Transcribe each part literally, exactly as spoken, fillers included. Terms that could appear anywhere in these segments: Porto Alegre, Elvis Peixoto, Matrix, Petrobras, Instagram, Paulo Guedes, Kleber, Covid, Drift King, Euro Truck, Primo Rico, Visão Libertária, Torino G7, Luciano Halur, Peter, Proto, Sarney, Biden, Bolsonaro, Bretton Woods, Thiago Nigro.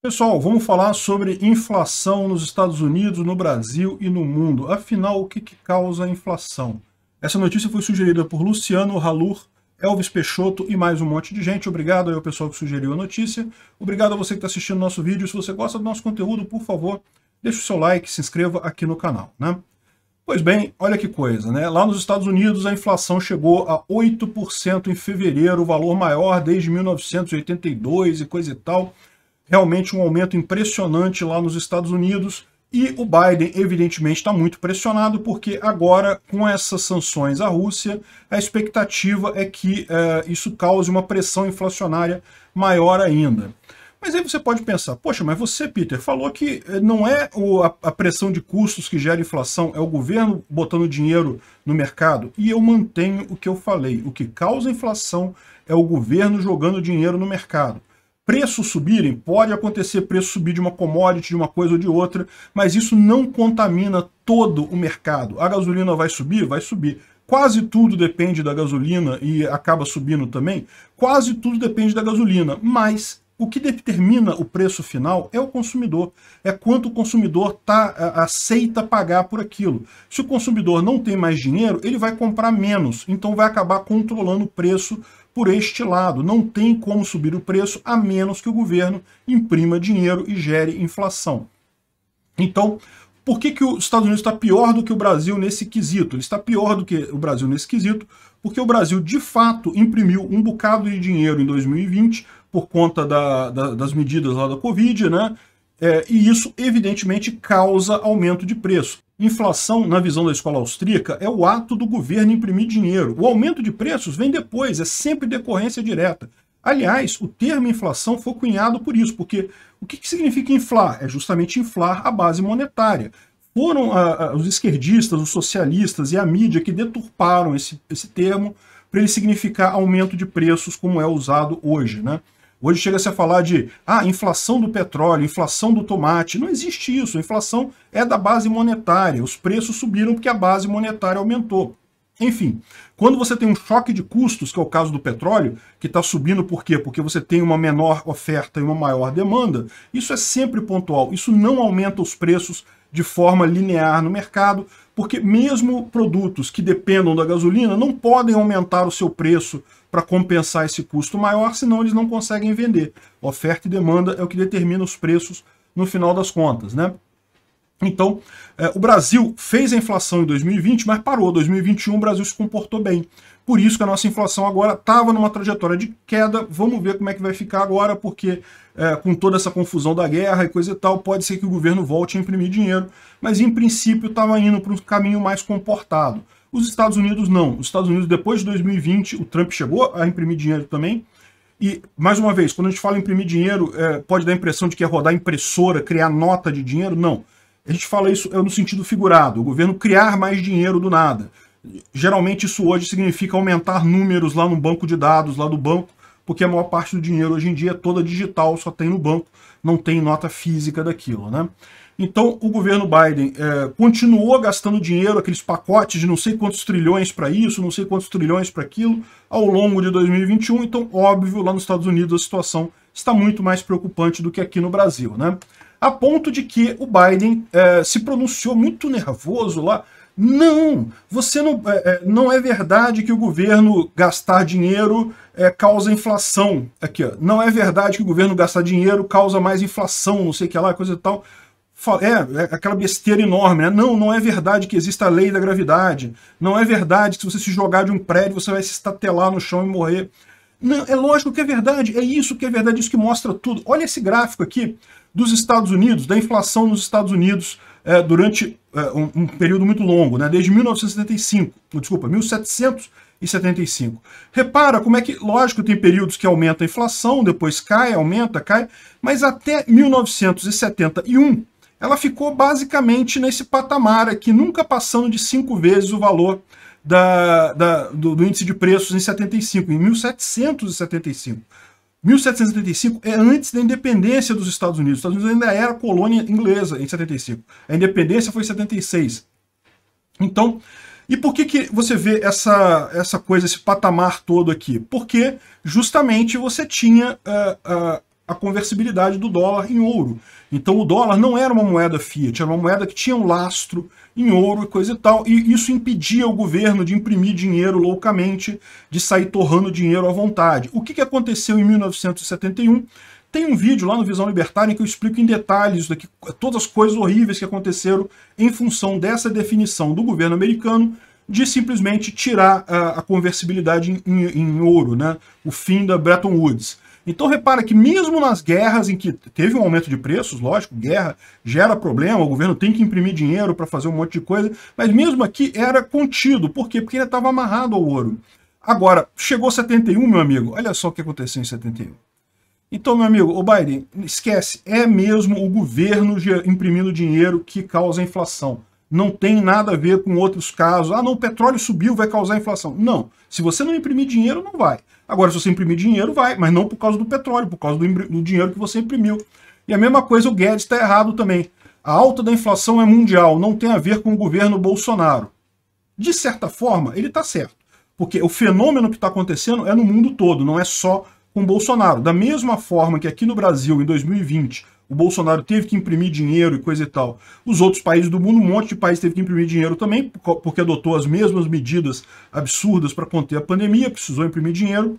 Pessoal, vamos falar sobre inflação nos Estados Unidos, no Brasil e no mundo. Afinal, o que, que causa a inflação? Essa notícia foi sugerida por Luciano Halur, Elvis Peixoto e mais um monte de gente. Obrigado aí ao pessoal que sugeriu a notícia. Obrigado a você que está assistindo nosso vídeo. Se você gosta do nosso conteúdo, por favor, deixe o seu like, se inscreva aqui no canal, né? Pois bem, olha que coisa, né? Lá nos Estados Unidos, a inflação chegou a oito por cento em fevereiro, o valor maior desde mil novecentos e oitenta e dois e coisa e tal. Realmente um aumento impressionante lá nos Estados Unidos, e o Biden evidentemente está muito pressionado, porque agora, com essas sanções à Rússia, a expectativa é que é, isso cause uma pressão inflacionária maior ainda. Mas aí você pode pensar, poxa, mas você, Peter, falou que não é a pressão de custos que gera inflação, é o governo botando dinheiro no mercado. E eu mantenho o que eu falei, o que causa inflação é o governo jogando dinheiro no mercado. Preços subirem, pode acontecer preço subir de uma commodity, de uma coisa ou de outra, mas isso não contamina todo o mercado. A gasolina vai subir? Vai subir. Quase tudo depende da gasolina e acaba subindo também? Quase tudo depende da gasolina, mas o que determina o preço final é o consumidor. É quanto o consumidor tá, aceita pagar por aquilo. Se o consumidor não tem mais dinheiro, ele vai comprar menos, então vai acabar controlando o preço por este lado. Não tem como subir o preço a menos que o governo imprima dinheiro e gere inflação. Então, por que que os Estados Unidos está pior do que o Brasil nesse quesito? Ele está pior do que o Brasil nesse quesito porque o Brasil, de fato, imprimiu um bocado de dinheiro em dois mil e vinte por conta da, da, das medidas lá da Covid, né? É, e isso, evidentemente, causa aumento de preço. Inflação, na visão da escola austríaca, é o ato do governo imprimir dinheiro. O aumento de preços vem depois, é sempre decorrência direta. Aliás, o termo inflação foi cunhado por isso, porque o que, que significa inflar? É justamente inflar a base monetária. Foram a, a, os esquerdistas, os socialistas e a mídia que deturparam esse, esse termo para ele significar aumento de preços como é usado hoje, né? Hoje chega-se a falar de ah, inflação do petróleo, inflação do tomate. Não existe isso. A inflação é da base monetária. Os preços subiram porque a base monetária aumentou. Enfim, quando você tem um choque de custos, que é o caso do petróleo, que está subindo por quê? Porque você tem uma menor oferta e uma maior demanda, isso é sempre pontual. Isso não aumenta os preços de forma linear no mercado, porque mesmo produtos que dependam da gasolina não podem aumentar o seu preço para compensar esse custo maior, senão eles não conseguem vender. Oferta e demanda é o que determina os preços no final das contas, né? Então, eh, o Brasil fez a inflação em dois mil e vinte, mas parou. Em dois mil e vinte e um, o Brasil se comportou bem. Por isso que a nossa inflação agora estava numa trajetória de queda. Vamos ver como é que vai ficar agora, porque eh, com toda essa confusão da guerra e coisa e tal, pode ser que o governo volte a imprimir dinheiro. Mas, em princípio, estava indo para um caminho mais comportado. Os Estados Unidos não. Os Estados Unidos, depois de dois mil e vinte, o Trump chegou a imprimir dinheiro também. E, mais uma vez, quando a gente fala em imprimir dinheiro, eh, pode dar a impressão de que é rodar impressora, criar nota de dinheiro. Não. A gente fala isso no sentido figurado, o governo criar mais dinheiro do nada. Geralmente isso hoje significa aumentar números lá no banco de dados, lá do banco, porque a maior parte do dinheiro hoje em dia é toda digital, só tem no banco, não tem nota física daquilo, né? Então o governo Biden é, continuou gastando dinheiro, aqueles pacotes de não sei quantos trilhões para isso, não sei quantos trilhões para aquilo, ao longo de dois mil e vinte e um. Então, óbvio, lá nos Estados Unidos a situação está muito mais preocupante do que aqui no Brasil, né? A ponto de que o Biden eh, se pronunciou muito nervoso lá. Não, você não, eh, não é verdade que o governo gastar dinheiro eh, causa inflação. Aqui, ó, não é verdade que o governo gastar dinheiro causa mais inflação, não sei o que lá, coisa e tal. É, é aquela besteira enorme, né? Não, não é verdade que exista a lei da gravidade. Não é verdade que se você se jogar de um prédio, você vai se estatelar no chão e morrer. Não, é lógico que é verdade, é isso que é verdade, isso que mostra tudo. Olha esse gráfico aqui dos Estados Unidos, da inflação nos Estados Unidos eh, durante eh, um, um período muito longo, né? Desde mil novecentos e setenta e cinco, desculpa, mil setecentos e setenta e cinco. Repara como é que, lógico, tem períodos que aumenta a inflação, depois cai, aumenta, cai, mas até mil novecentos e setenta e um ela ficou basicamente nesse patamar aqui, nunca passando de cinco vezes o valor Da, da, do, do índice de preços em setenta e cinco, em mil setecentos e setenta e cinco. mil setecentos e setenta e cinco é antes da independência dos Estados Unidos. Os Estados Unidos ainda era colônia inglesa em setenta e cinco. A independência foi em setenta e seis. Então, e por que que você vê essa, essa coisa, esse patamar todo aqui? Porque justamente você tinha uh, uh, a conversibilidade do dólar em ouro. Então o dólar não era uma moeda fiat, era uma moeda que tinha um lastro em ouro e coisa e tal, e isso impedia o governo de imprimir dinheiro loucamente, de sair torrando dinheiro à vontade. O que, que aconteceu em mil novecentos e setenta e um? Tem um vídeo lá no Visão Libertária em que eu explico em detalhes isso daqui, todas as coisas horríveis que aconteceram em função dessa definição do governo americano de simplesmente tirar a, a conversibilidade em, em, em ouro, né? O fim da Bretton Woods. Então repara que mesmo nas guerras em que teve um aumento de preços, lógico, guerra gera problema, o governo tem que imprimir dinheiro para fazer um monte de coisa, mas mesmo aqui era contido. Por quê? Porque ele estava amarrado ao ouro. Agora, chegou setenta e um, meu amigo, olha só o que aconteceu em setenta e um. Então, meu amigo, o Biden, esquece, é mesmo o governo imprimindo dinheiro que causa inflação. Não tem nada a ver com outros casos. Ah, não, o petróleo subiu, vai causar inflação. Não. Se você não imprimir dinheiro, não vai. Agora, se você imprimir dinheiro, vai. Mas não por causa do petróleo, por causa do, do dinheiro que você imprimiu. E a mesma coisa, o Guedes está errado também. A alta da inflação é mundial, não tem a ver com o governo Bolsonaro. De certa forma, ele está certo. Porque o fenômeno que está acontecendo é no mundo todo, não é só com o Bolsonaro. Da mesma forma que aqui no Brasil, em dois mil e vinte... o Bolsonaro teve que imprimir dinheiro e coisa e tal. Os outros países do mundo, um monte de país teve que imprimir dinheiro também, porque adotou as mesmas medidas absurdas para conter a pandemia, precisou imprimir dinheiro.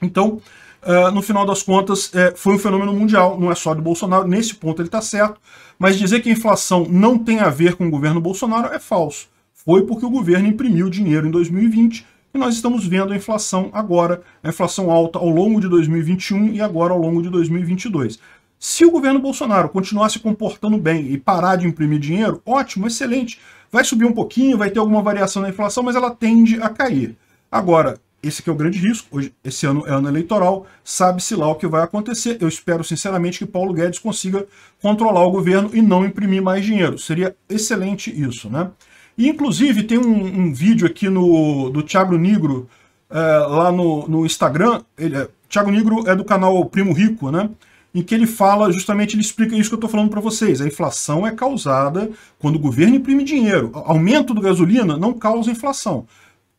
Então, uh, no final das contas, uh, foi um fenômeno mundial, não é só do Bolsonaro, nesse ponto ele está certo, mas dizer que a inflação não tem a ver com o governo Bolsonaro é falso. Foi porque o governo imprimiu dinheiro em dois mil e vinte, e nós estamos vendo a inflação agora, a inflação alta ao longo de dois mil e vinte e um e agora ao longo de dois mil e vinte e dois. Se o governo Bolsonaro continuar se comportando bem e parar de imprimir dinheiro, ótimo, excelente. Vai subir um pouquinho, vai ter alguma variação na inflação, mas ela tende a cair. Agora, esse que é o grande risco, hoje, esse ano é ano eleitoral, sabe-se lá o que vai acontecer. Eu espero sinceramente que Paulo Guedes consiga controlar o governo e não imprimir mais dinheiro. Seria excelente isso, né? E, inclusive, tem um, um vídeo aqui no, do Thiago Nigro, é, lá no, no Instagram. Ele, é, Thiago Nigro é do canal Primo Rico, né? Em que ele fala, justamente, ele explica isso que eu estou falando para vocês. A inflação é causada quando o governo imprime dinheiro. Aumento do gasolina não causa inflação.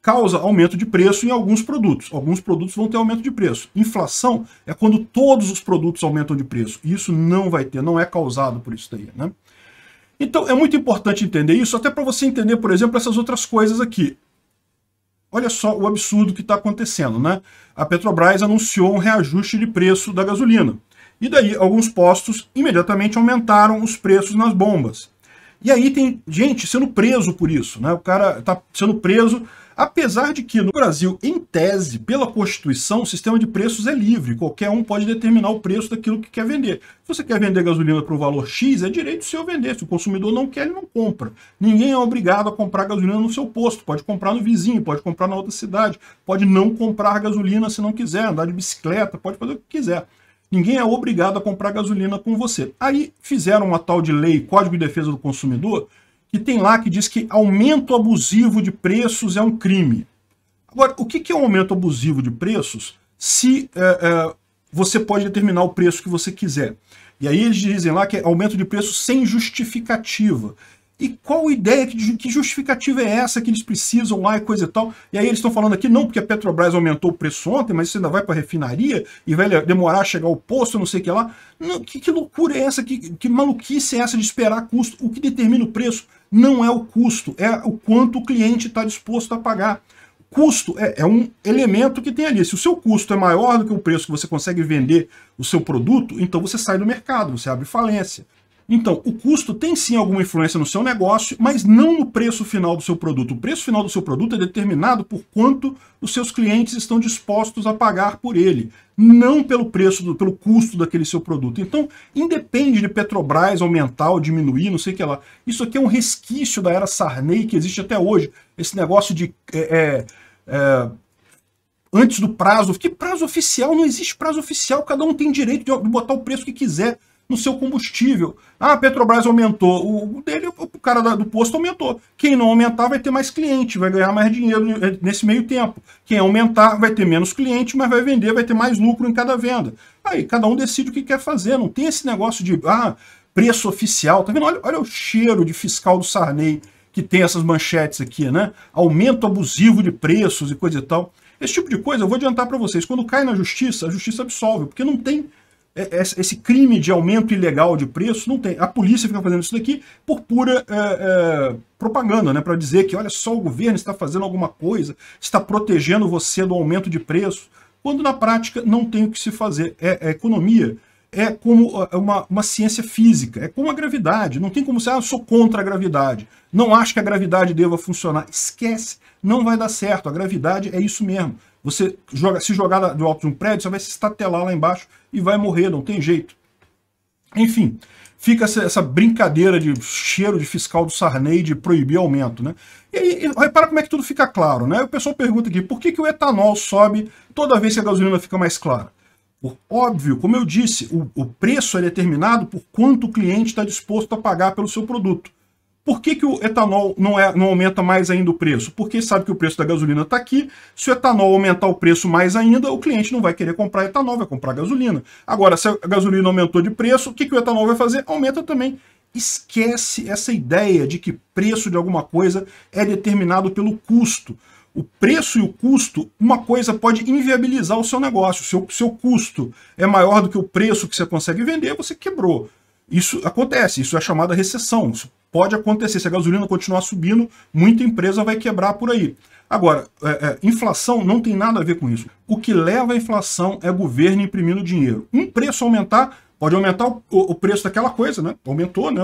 Causa aumento de preço em alguns produtos. Alguns produtos vão ter aumento de preço. Inflação é quando todos os produtos aumentam de preço. Isso não vai ter, não é causado por isso daí, né? Então, é muito importante entender isso, até para você entender, por exemplo, essas outras coisas aqui. Olha só o absurdo que está acontecendo, né? A Petrobras anunciou um reajuste de preço da gasolina. E daí, alguns postos imediatamente aumentaram os preços nas bombas. E aí tem gente sendo preso por isso, né? O cara tá sendo preso, apesar de que no Brasil, em tese, pela Constituição, o sistema de preços é livre. Qualquer um pode determinar o preço daquilo que quer vender. Se você quer vender gasolina para o valor X, é direito seu vender. Se o consumidor não quer, ele não compra. Ninguém é obrigado a comprar gasolina no seu posto. Pode comprar no vizinho, pode comprar na outra cidade. Pode não comprar gasolina se não quiser, andar de bicicleta, pode fazer o que quiser. Ninguém é obrigado a comprar gasolina com você. Aí fizeram uma tal de lei, Código de Defesa do Consumidor, que tem lá que diz que aumento abusivo de preços é um crime. Agora, o que é um aumento abusivo de preços se é, é, você pode determinar o preço que você quiser? E aí eles dizem lá que é aumento de preço sem justificativa. E qual ideia, que justificativa é essa que eles precisam lá e coisa e tal? E aí eles estão falando aqui, não, porque a Petrobras aumentou o preço ontem, mas isso ainda vai para a refinaria e vai demorar a chegar ao posto, não sei o que lá. Não, que, que loucura é essa? Que, que maluquice é essa de esperar custo? O que determina o preço não é o custo, é o quanto o cliente está disposto a pagar. Custo é, é um elemento que tem ali. Se o seu custo é maior do que o preço que você consegue vender o seu produto, então você sai do mercado, você abre falência. Então, o custo tem sim alguma influência no seu negócio, mas não no preço final do seu produto. O preço final do seu produto é determinado por quanto os seus clientes estão dispostos a pagar por ele, não pelo preço, do, pelo custo daquele seu produto. Então, independe de Petrobras aumentar ou diminuir, não sei o que lá. Isso aqui é um resquício da era Sarney que existe até hoje. Esse negócio de... É, é, é, antes do prazo, que prazo oficial? Não existe prazo oficial, cada um tem direito de botar o preço que quiser no seu combustível. Ah, a Petrobras aumentou, o dele, o cara do posto aumentou. Quem não aumentar vai ter mais cliente, vai ganhar mais dinheiro nesse meio tempo. Quem aumentar vai ter menos cliente, mas vai vender, vai ter mais lucro em cada venda. Aí cada um decide o que quer fazer, não tem esse negócio de ah, preço oficial, tá vendo? Olha, olha o cheiro de fiscal do Sarney que tem essas manchetes aqui, né? Aumento abusivo de preços e coisa e tal. Esse tipo de coisa, eu vou adiantar para vocês, quando cai na justiça, a justiça absolve, porque não tem esse crime de aumento ilegal de preço, não tem. A polícia fica fazendo isso daqui por pura é, é, propaganda, né? Para dizer que, olha só, o governo está fazendo alguma coisa, está protegendo você do aumento de preço, quando na prática não tem o que se fazer. É, é economia. É como uma, uma ciência física, é como a gravidade. Não tem como ser, ah, eu sou contra a gravidade, não acho que a gravidade deva funcionar. Esquece, não vai dar certo. A gravidade é isso mesmo. Você joga, se jogar do alto de um prédio, você vai se estatelar lá embaixo e vai morrer, não tem jeito. Enfim, fica essa, essa brincadeira de cheiro de fiscal do Sarney de proibir aumento, né? E aí, repara como é que tudo fica claro, né? O pessoal pergunta aqui, por que que o etanol sobe toda vez que a gasolina fica mais clara? Óbvio, como eu disse, o, o preço é determinado por quanto o cliente está disposto a pagar pelo seu produto. Por que que o etanol não, é, não aumenta mais ainda o preço? Porque sabe que o preço da gasolina está aqui, se o etanol aumentar o preço mais ainda, o cliente não vai querer comprar etanol, vai comprar gasolina. Agora, se a gasolina aumentou de preço, o que que o etanol vai fazer? Aumenta também. Esquece essa ideia de que preço de alguma coisa é determinado pelo custo. O preço e o custo, uma coisa pode inviabilizar o seu negócio. Se o seu custo é maior do que o preço que você consegue vender, você quebrou. Isso acontece, isso é chamada recessão. Isso pode acontecer. Se a gasolina continuar subindo, muita empresa vai quebrar por aí. Agora, é, é, inflação não tem nada a ver com isso. O que leva à inflação é governo imprimindo dinheiro. Um preço aumentar, pode aumentar o, o preço daquela coisa, né? Aumentou, né?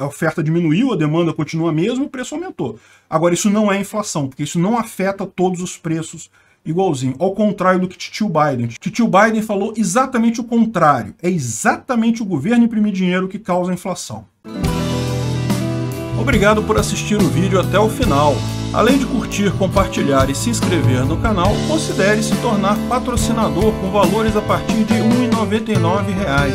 A oferta diminuiu, a demanda continua a mesma, o preço aumentou. Agora, isso não é inflação, porque isso não afeta todos os preços igualzinho. Ao contrário do que titio Biden. Titio Biden falou exatamente o contrário. É exatamente o governo imprimir dinheiro que causa a inflação. Obrigado por assistir o vídeo até o final. Além de curtir, compartilhar e se inscrever no canal, considere se tornar patrocinador com valores a partir de um real e noventa e nove centavos.